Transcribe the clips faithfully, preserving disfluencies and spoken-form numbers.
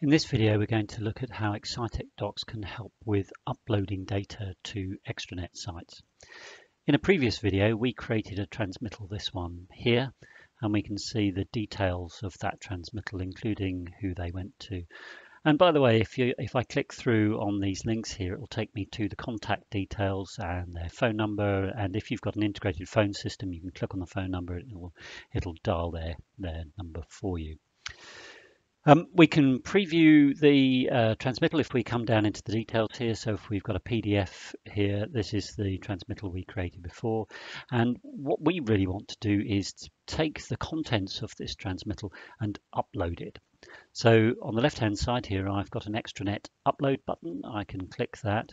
In this video, we're going to look at how Excitech DOCS can help with uploading data to extranet sites. In a previous video, we created a transmittal, this one here, and we can see the details of that transmittal, including who they went to. And by the way, if, you, if I click through on these links here, it will take me to the contact details and their phone number. And if you've got an integrated phone system, you can click on the phone number and it'll, it'll dial their, their number for you. Um, we can preview the uh, transmittal if we come down into the details here. So if we've got a P D F here, this is the transmittal we created before. And what we really want to do is to take the contents of this transmittal and upload it. So on the left hand side here, I've got an extranet upload button. I can click that.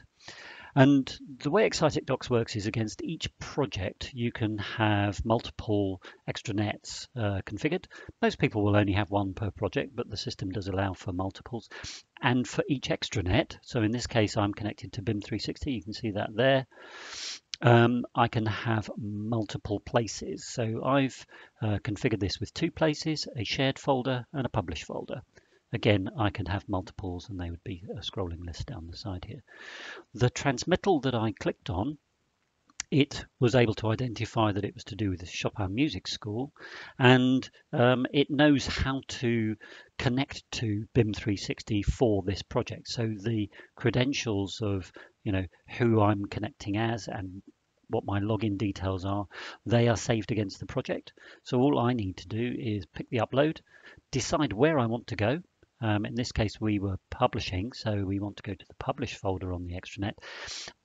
And the way Excitech DOCS works is against each project, you can have multiple extranets uh, configured. Most people will only have one per project, but the system does allow for multiples. And for each extranet, so in this case, I'm connected to BIM three sixty. You can see that there. Um, I can have multiple places. So I've uh, configured this with two places, a shared folder and a published folder. Again, I can have multiples and they would be a scrolling list down the side here. The transmittal that I clicked on, it was able to identify that it was to do with the Chopin Music School, and um, it knows how to connect to BIM three sixty for this project. So the credentials of, you know, who I'm connecting as and what my login details are, they are saved against the project. So all I need to do is pick the upload, decide where I want to go. Um, in this case, we were publishing, so we want to go to the publish folder on the extranet.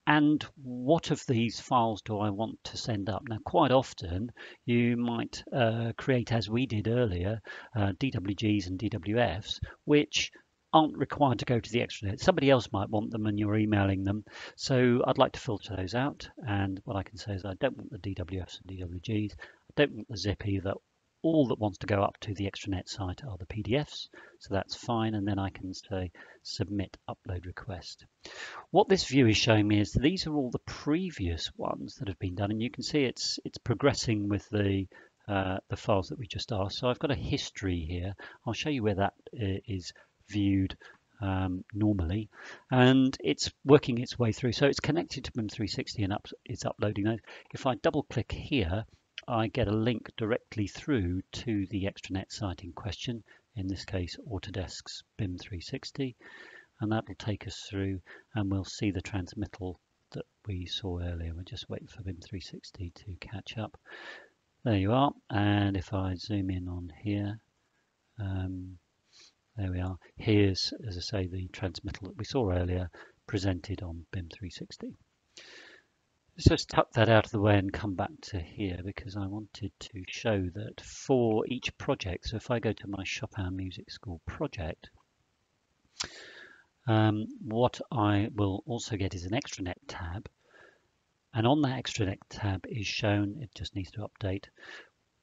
And what of these files do I want to send up? Now, quite often, you might uh, create, as we did earlier, uh, D W Gs and D W Fs, which aren't required to go to the extranet. Somebody else might want them and you're emailing them. So I'd like to filter those out. And what I can say is I don't want the D W Fs and D W Gs. I don't want the zip either. All that wants to go up to the extranet site are the P D Fs, so that's fine. And then I can say submit upload request. What this view is showing me is these are all the previous ones that have been done, and you can see it's it's progressing with the uh, the files that we just asked. So I've got a history here. I'll show you where that is viewed um, normally, and it's working its way through. So it's connected to BIM three sixty and up, it's uploading those. If I double click here, I get a link directly through to the extranet site in question, in this case Autodesk's BIM three sixty, and that will take us through and we'll see the transmittal that we saw earlier. We're just waiting for BIM three sixty to catch up. There you are, and if I zoom in on here, um, there we are. Here's, as I say, the transmittal that we saw earlier presented on BIM three sixty. Let's just tuck that out of the way and come back to here, because I wanted to show that for each project. So if I go to my Chopin Music School project, um, what I will also get is an extranet tab, and on that extranet tab is shown, it just needs to update,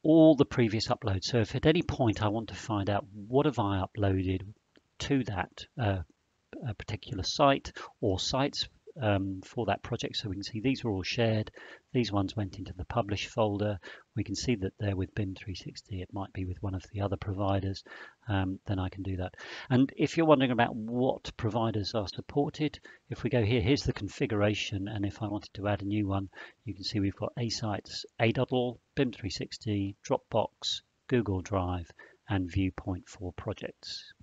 all the previous uploads. So if at any point I want to find out what have I uploaded to that uh, particular site or sites Um, for that project, so we can see these were all shared, these ones went into the publish folder, we can see that they're with BIM three sixty, it might be with one of the other providers, um, then I can do that. And if you're wondering about what providers are supported, if we go here, here's the configuration, and if I wanted to add a new one, you can see we've got ASites, Adoddle, BIM three sixty, Dropbox, Google Drive and Viewpoint for projects.